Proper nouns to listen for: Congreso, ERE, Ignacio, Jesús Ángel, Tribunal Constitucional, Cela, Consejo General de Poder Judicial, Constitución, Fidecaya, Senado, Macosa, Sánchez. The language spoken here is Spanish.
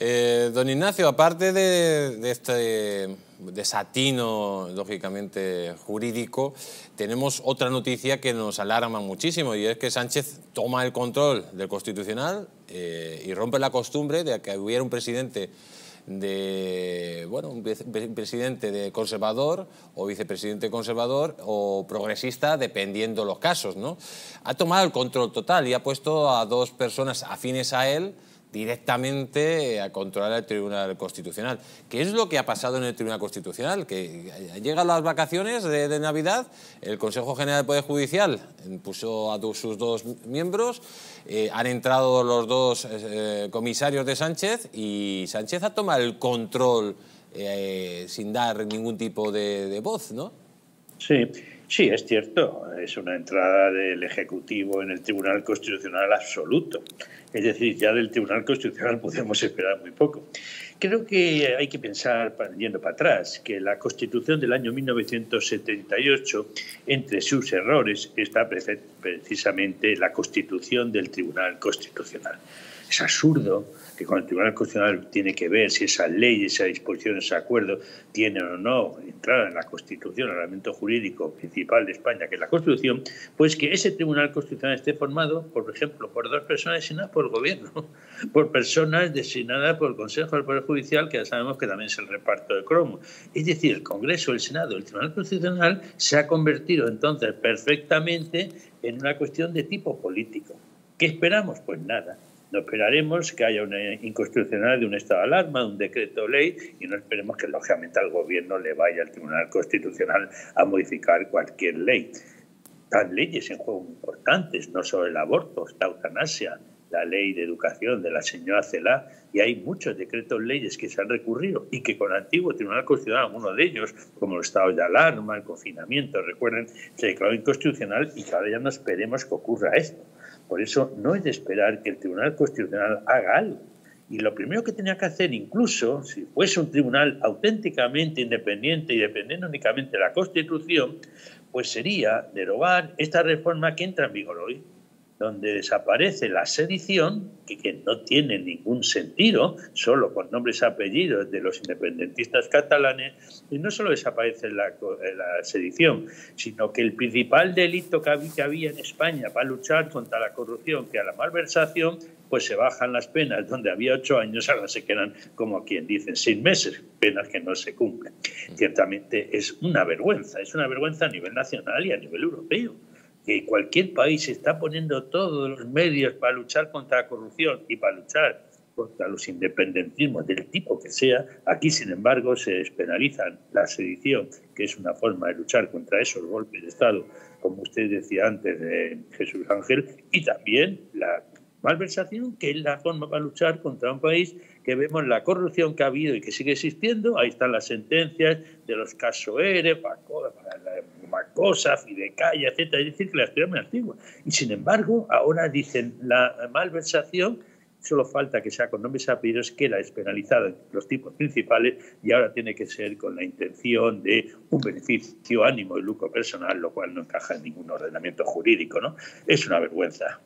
Don Ignacio, aparte de este desatino, lógicamente, jurídico, tenemos otra noticia que nos alarma muchísimo, y es que Sánchez toma el control del Constitucional y rompe la costumbre de que hubiera un presidente de conservador o vicepresidente conservador o progresista, dependiendo los casos, ¿no? Ha tomado el control total y ha puesto a dos personas afines a él directamente a controlar el Tribunal Constitucional. ¿Qué es lo que ha pasado en el Tribunal Constitucional? Que llegan las vacaciones de Navidad, el Consejo General de Poder Judicial puso a sus dos miembros, han entrado los dos comisarios de Sánchez, y Sánchez ha tomado el control sin dar ningún tipo de voz, ¿no? Sí. Sí, es cierto, es una entrada del Ejecutivo en el Tribunal Constitucional absoluto. Es decir, ya del Tribunal Constitucional podemos esperar muy poco. Creo que hay que pensar, yendo para atrás, que la Constitución del año 1978, entre sus errores, está precisamente la Constitución del Tribunal Constitucional. Es absurdo que con el Tribunal Constitucional tiene que ver si esas leyes, esas disposiciones, ese acuerdo tienen o no entrada en la Constitución, el reglamento jurídico principal de España, que es la Constitución, pues que ese Tribunal Constitucional esté formado, por ejemplo, por dos personas designadas por el Gobierno, por personas designadas por el Consejo del Poder Judicial, que ya sabemos que también es el reparto de cromo. Es decir, el Congreso, el Senado, el Tribunal Constitucional se ha convertido entonces perfectamente en una cuestión de tipo político. ¿Qué esperamos? Pues nada. No esperaremos que haya una inconstitucionalidad de un estado de alarma, de un decreto ley, y no esperemos que, lógicamente, al Gobierno le vaya al Tribunal Constitucional a modificar cualquier ley. Están leyes en juego importantes, no solo el aborto, la eutanasia, la ley de educación de la señora Cela, y hay muchos decretos leyes que se han recurrido y que con el antiguo Tribunal Constitucional, algunos de ellos, como el estado de alarma, el confinamiento, recuerden, se declaró inconstitucional, y ahora ya no esperemos que ocurra esto. Por eso no es de esperar que el Tribunal Constitucional haga algo. Y lo primero que tenía que hacer, incluso si fuese un tribunal auténticamente independiente y dependiendo únicamente de la Constitución, pues sería derogar esta reforma que entra en vigor hoy, donde desaparece la sedición, que no tiene ningún sentido, solo con nombres y apellidos de los independentistas catalanes, y no solo desaparece la sedición, sino que el principal delito que había en España para luchar contra la corrupción, que era la malversación, pues se bajan las penas, donde había 8 años, ahora se quedan, como quien dice, 6 meses, penas que no se cumplen. Ciertamente es una vergüenza a nivel nacional y a nivel europeo. Que cualquier país está poniendo todos los medios para luchar contra la corrupción y para luchar contra los independentismos del tipo que sea. Aquí, sin embargo, se despenaliza la sedición, que es una forma de luchar contra esos golpes de Estado, como usted decía antes, Jesús Ángel, y también la malversación, que es la forma para luchar contra un país que vemos la corrupción que ha habido y que sigue existiendo. Ahí están las sentencias de los casos ERE, Macosa, Fidecaya, etc. Es decir, que la historia es muy antigua. Y sin embargo, ahora dicen la malversación, solo falta que sea con nombres y apellidos, que la despenalizada en los tipos principales, y ahora tiene que ser con la intención de un beneficio, ánimo y lucro personal, lo cual no encaja en ningún ordenamiento jurídico, ¿no? Es una vergüenza.